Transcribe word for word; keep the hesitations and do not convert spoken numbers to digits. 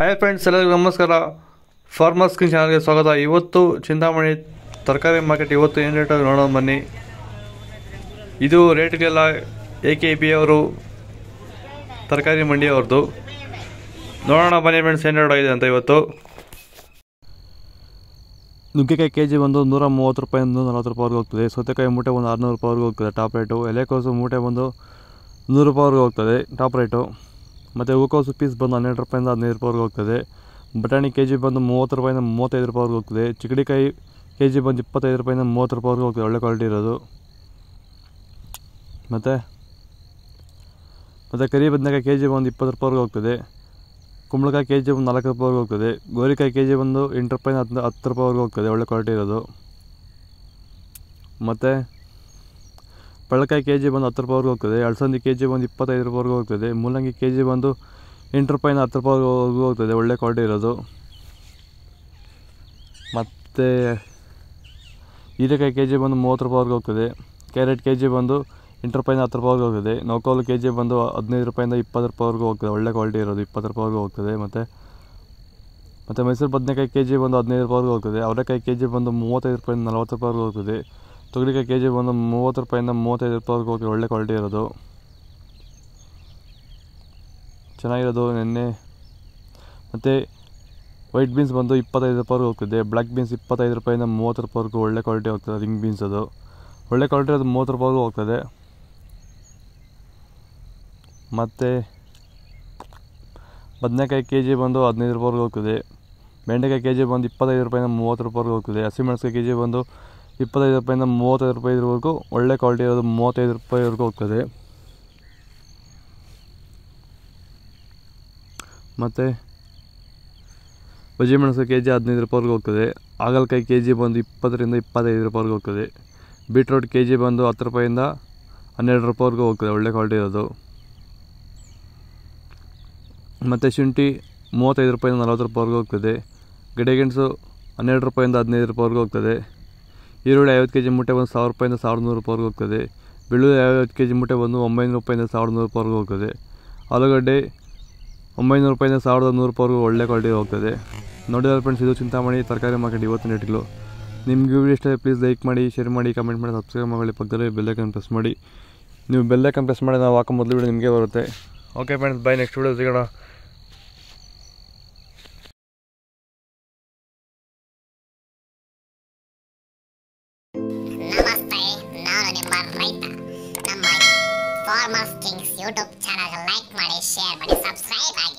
Hi friends, ಎಲ್ಲರಿಗೂ ನಮಸ್ಕಾರ. Farmer skin ಚಾನಲ್ಗೆ ಸ್ವಾಗತ. ಇವತ್ತು ಚಿಂತಾಮಣಿ ತರಕಾರಿ ಮಾರ್ಕೆಟ್ ಇವತ್ತು ಏನು ರೇಟ್ ನೋಡೋಣ ಬನ್ನಿ. ಇದು ರೇಟ್ಗಳೆಲ್ಲ ಎ ಕೆ ಬಿ ಅವರು ತರಕಾರಿ ಮಂಡಿ ಅವ್ರದ್ದು. ನೋಡೋಣ ಬನ್ನಿ ಫ್ರೆಂಡ್ಸ್ ಏನು ರೇಟ್ ಆಗಿದೆ ಅಂತ. ಇವತ್ತು ನುಗ್ಗೆಕಾಯಿ ಕೆ ಜಿ ಬಂದು ನೂರ ಮೂವತ್ತು ರೂಪಾಯಿಂದ ನಲ್ವತ್ತು ರೂಪಾಯಿವರೆಗೂ ಹೋಗ್ತದೆ. ಸೌತೆಕಾಯಿ ಮೂಟೆ ಒಂದು ಆರುನೂರು ರೂಪಾಯಿವರೆಗೂ ಹೋಗ್ತದೆ ಟಾಪ್ ರೇಟು. ಎಲೆಕೋಸು ಮೂಟೆ ಬಂದು ನೂರು ರೂಪಾಯಿವರೆಗೂ ಹೋಗ್ತದೆ ಟಾಪ್ ರೇಟು. ಮತ್ತು ಹೂಕೋಸು ಪೀಸ್ ಬಂದು ಹನ್ನೆರಡು ರೂಪಾಯಿಂದ ಹದಿನೈದು ರೂಪಾಯಿವರೆಗೂ ಹೋಗ್ತದೆ. ಬಟಾಣಿ ಕೆ ಜಿ ಬಂದು ಮೂವತ್ತು ರೂಪಾಯಿಂದ ಮೂವತ್ತೈದು ರೂಪಾಯಿವರೆಗೂ ಹೋಗ್ತದೆ. ಚಿಕ್ಕಡಿಕಾಯಿ ಕೆ ಜಿ ಬಂದು ಇಪ್ಪತ್ತೈದು ರೂಪಾಯಿಂದ ಮೂವತ್ತು ರೂಪಾಯಿವರೆಗೂ ಹೋಗ್ತದೆ, ಒಳ್ಳೆ ಕ್ವಾಲಿಟಿ ಇರೋದು. ಮತ್ತು ಮತ್ತು ಕರಿ ಬದನೆಕಾಯಿ ಕೆ ಜಿ ಬಂದು ಇಪ್ಪತ್ತು ರೂಪಾಯಿವರೆಗೂ ಹೋಗ್ತದೆ. ಕುಂಬಳಕಾಯಿ ಕೆ ಜಿ ಒಂದು ನಾಲ್ಕು ರೂಪಾಯಿವರೆಗೂ ಹೋಗ್ತದೆ. ಗೋರಿಕಾಯಿ ಕೆ ಜಿ ಬಂದು ಎಂಟು ರೂಪಾಯಿಂದ ಹತ್ತು ಹತ್ತು ರೂಪಾಯಿವರೆಗೂ ಹೋಗ್ತದೆ, ಒಳ್ಳೆ ಕ್ವಾಲಿಟಿ ಇರೋದು. ಮತ್ತು ಪಳ್ಳಕಾಯಿ ಕೆ ಜಿ ಬಂದು ಹತ್ತು ರೂಪಾಯಿವರೆಗೂ ಹೋಗ್ತದೆ. ಅಳಸಂದಿ ಕೆ ಜಿ ಬಂದು ಇಪ್ಪತ್ತೈದು ರೂಪಾಯಿವರೆಗೂ ಹೋಗ್ತದೆ. ಮೂಲಂಗಿ ಕೆ ಜಿ ಬಂದು ಎಂಟು ರೂಪಾಯಿಂದ ಹತ್ತು ರೂಪಾಯಿವರೆಗೂ ಹೋಗ್ತದೆ, ಒಳ್ಳೆ ಕ್ವಾಲಿಟಿ ಇರೋದು. ಮತ್ತು ಹೀರೆಕಾಯಿ ಕೆ ಜಿ ಬಂದು ಮೂವತ್ತು ರೂಪಾಯಿವರೆಗೂ ಹೋಗ್ತದೆ. ಕ್ಯಾರೆಟ್ ಕೆ ಜಿ ಬಂದು ಎಂಟು ರೂಪಾಯಿಂದ ಹತ್ತು ರೂಪಾಯಿವರೆಗೂ ಹೋಗ್ತದೆ. ನೌಕಾಲು ಕೆ ಜಿ ಬಂದು ಹದಿನೈದು ರೂಪಾಯಿಂದ ಇಪ್ಪತ್ತು ರೂಪಾಯಿವರೆಗೂ ಹೋಗ್ತದೆ, ಒಳ್ಳೆ ಕ್ವಾಲಿಟಿ ಇರೋದು, ಇಪ್ಪತ್ತು ರೂಪಾಯಿವರೆಗೂ ಹೋಗ್ತದೆ. ಮತ್ತು ಮತ್ತು ಮೈಸೂರು ಬದನೆಕಾಯಿ ಕೆ ಜಿ ಬಂದು ಹದಿನೈದು ರೂಪಾಯಿವರೆಗೂ ಹೋಗ್ತದೆ. ಅವರೆಕಾಯಿ ಕೆ ಜಿ ಬಂದು ಮೂವತ್ತೈದು ರೂಪಾಯಿಂದ ನಲ್ವತ್ತು ರೂಪಾಯಿವರೆಗೂ ಹೋಗ್ತದೆ. ತೊಗರಿಕಾಯಿ ಕೆ ಜಿ ಬಂದು ಮೂವತ್ತು ರೂಪಾಯಿಂದ ಮೂವತ್ತೈದು ರೂಪಾಯಿವರೆಗೂ ಹೋಗ್ತದೆ, ಒಳ್ಳೆ ಕ್ವಾಲಿಟಿ ಇರೋದು, ಚೆನ್ನಾಗಿರೋದು. ನೆನ್ನೆ ಮತ್ತು ವೈಟ್ ಬೀನ್ಸ್ ಬಂದು ಇಪ್ಪತ್ತೈದು ರೂಪಾಯಿವರೆಗೂ ಹೋಗ್ತದೆ. ಬ್ಲ್ಯಾಕ್ ಬೀನ್ಸ್ ಇಪ್ಪತ್ತೈದು ರೂಪಾಯಿಂದ ಮೂವತ್ತು ರೂಪಾಯಿವರೆಗೂ ಒಳ್ಳೆ ಕ್ವಾಲಿಟಿ ಹೋಗ್ತದೆ. ರಿಂಗ್ ಬೀನ್ಸ್ ಅದು ಒಳ್ಳೆ ಕ್ವಾಲಿಟಿ ಅದು ಮೂವತ್ತು ರೂಪಾಯಿಗೂ ಹೋಗ್ತದೆ. ಮತ್ತು ಬದನೆಕಾಯಿ ಕೆ ಜಿ ಬಂದು ಹದಿನೈದು ರೂಪಾಯಿವರೆಗೂ ಹೋಗ್ತದೆ. ಬೆಂಡೆಕಾಯಿ ಕೆ ಜಿ ಬಂದು ಇಪ್ಪತ್ತೈದು ರೂಪಾಯಿಂದ ಮೂವತ್ತು ರೂಪಾಯಿವರೆಗೂ ಹೋಗ್ತದೆ. ಹಸಿಮೆಣಸಿಕಾಯಿ ಕೆ ಜಿ ಬಂದು ಇಪ್ಪತ್ತೈದು ರೂಪಾಯಿಂದ ಮೂವತ್ತೈದು ರೂಪಾಯಿವರೆಗೂ ಒಳ್ಳೆ ಕ್ವಾಲಿಟಿ ಇರೋದು, ಮೂವತ್ತೈದು ರೂಪಾಯಿವರೆಗೂ ಹೋಗ್ತದೆ. ಮತ್ತು ಬಜ್ಜಿ ಮೆಣಸು ಕೆ ಜಿ ಹದಿನೈದು ರೂಪಾಯಿವರೆಗೂ ಹೋಗ್ತದೆ. ಹಾಗಲಕಾಯಿ ಕೆ ಜಿ ಬಂದು ಇಪ್ಪತ್ತರಿಂದ ಇಪ್ಪತ್ತೈದು ರೂಪಾಯಿವರೆಗೂ ಹೋಗ್ತದೆ. ಬೀಟ್ರೋಟ್ ಕೆ ಜಿ ಬಂದು ಹತ್ತು ರೂಪಾಯಿಂದ ಹನ್ನೆರಡು ರೂಪಾಯಿವರೆಗೂ ಹೋಗ್ತದೆ, ಒಳ್ಳೆ ಕ್ವಾಲಿಟಿ ಇರೋದು. ಮತ್ತು ಶುಂಠಿ ಮೂವತ್ತೈದು ರೂಪಾಯಿಂದ ನಲ್ವತ್ತು ರೂಪಾಯಿವರೆಗೂ ಹೋಗ್ತದೆ. ಗಡಿಗೆಣಸು ಹನ್ನೆರಡು ರೂಪಾಯಿಂದ ಹದಿನೈದು ರೂಪಾಯಿವರೆಗೂ ಹೋಗ್ತದೆ. ಈರುಳ್ಳಿ ಐವತ್ತು ಕೆ ಜಿ ಮೂಟೆ ಬಂದು ಸಾವಿರ ರೂಪಾಯಿಂದ ಸಾವಿರದ ನೂರು ರೂಪಾಯಿವರೆಗೂ ಹೋಗ್ತದೆ. ಬೆಳ್ಳುಳ್ಳಿ ಐವತ್ತು ಕೆ ಜಿ ಮೂಟೆ ಬಂದು ಒಂಬೈನೂರು ರೂಪಾಯಿಂದ ಸಾವಿರದ ನೂರು ರೂಪಾಯಿವರೆಗೂ ಹೋಗ್ತದೆ. ಆಲೂಗಡ್ಡೆ ಒಂಬೈನೂರು ರೂಪಾಯಿಂದ ಸಾವಿರದ ನೂರು ರೂಪಾಯಿವರೆಗೂ ಒಳ್ಳೆ ಕ್ವಾಲಿಟಿ ಹೋಗ್ತದೆ. ನೋಡಿದ್ರೆ ಫ್ರೆಂಡ್ಸ್, ಇದು ಚಿಂತಾಮಣಿ ತರಕಾರಿ ಮಾರ್ಕೆಟ್ ಇವತ್ತಿನ ರೇಟ್ಗಳು. ನಿಮಗೆ ವಿಡಿಯೋ ಇಷ್ಟ ಪ್ಲೀಸ್ ಲೈಕ್ ಮಾಡಿ, ಶೇರ್ ಮಾಡಿ, ಕಮೆಂಟ್ ಮಾಡಿ, ಸಬ್ಸ್ಕ್ರೈಬ್ ಮಾಡಿ, ಪಕ್ಕದಲ್ಲಿ ಬೆಲ್ ಐಕಾನ್ ಪ್ರೆಸ್ ಮಾಡಿ. ನೀವು ಬೆಲ್ ಐಕಾನ್ ಪ್ರೆಸ್ ಮಾಡಿ ನಾವು ಹಾಕೋ ಮೊದಲು ವಿಡಿಯೋ ನಿಮಗೆ ಬರುತ್ತೆ. Okay friends, bye, next video ಸಿಗೋಣ. ನಮಸ್ತೆ, ನಾನು ನಿಮ್ಮ ರೈತ. ನಮ್ಮ ಫಾರ್ಮರ್ಸ್ ಕಿಂಗ್ಸ್ ಯೂಟ್ಯೂಬ್ ಚಾನಲ್ಗೆ ಲೈಕ್ ಮಾಡಿ, ಶೇರ್ ಮಾಡಿ, ಸಬ್ಸ್ಕ್ರೈಬ್ ಆಗಿ.